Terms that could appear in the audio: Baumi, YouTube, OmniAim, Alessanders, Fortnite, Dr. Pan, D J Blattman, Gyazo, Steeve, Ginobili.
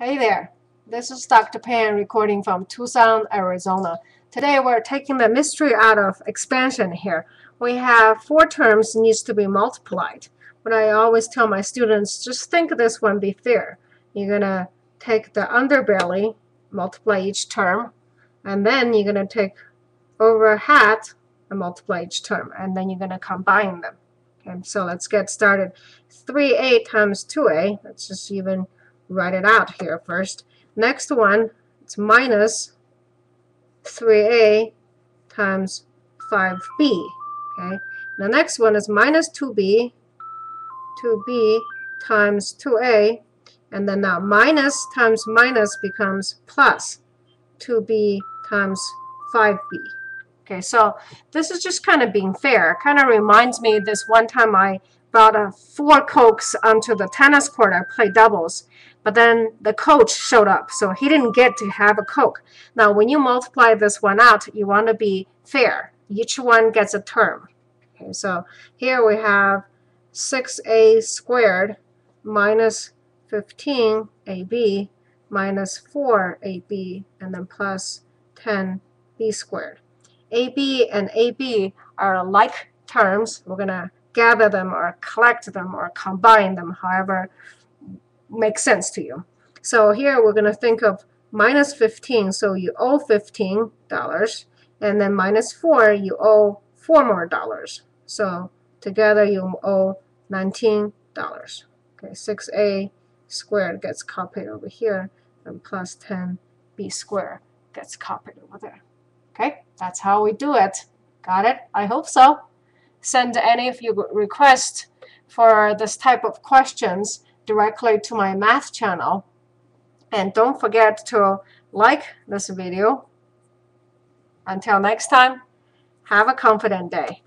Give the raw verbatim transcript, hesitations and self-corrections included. Hey there, this is Doctor Pan recording from Tucson, Arizona. Today we're taking the mystery out of expansion here. We have four terms needs to be multiplied. What I always tell my students, just think this one be fair. You're going to take the underbelly, multiply each term, and then you're going to take over hat and multiply each term, and then you're going to combine them. Okay, so let's get started. three a times two a, let's just even write it out here first. Next one, it's minus three a times five b. Okay. The next one is minus two b, two b times two a, and then now minus times minus becomes plus two b times five b. Okay, so this is just kind of being fair. It kind of reminds me this one time I brought uh, four Cokes onto the tennis court. I played doubles, but then the coach showed up, so he didn't get to have a Coke. Now when you multiply this one out, you want to be fair. Each one gets a term. Okay, so here we have six a squared minus fifteen a b minus four a b and then plus ten b squared. A b and a b are like terms. We're going to gather them or collect them or combine them, however makes sense to you. So here we're going to think of minus fifteen, so you owe fifteen dollars, and then minus four, you owe four more dollars. So together you owe nineteen dollars. Okay, six a squared gets copied over here, and plus ten b squared gets copied over there. Okay, that's how we do it. Got it? I hope so. Send any of you requests for this type of questions directly to my math channel, and don't forget to like this video. Until next time, have a confident day.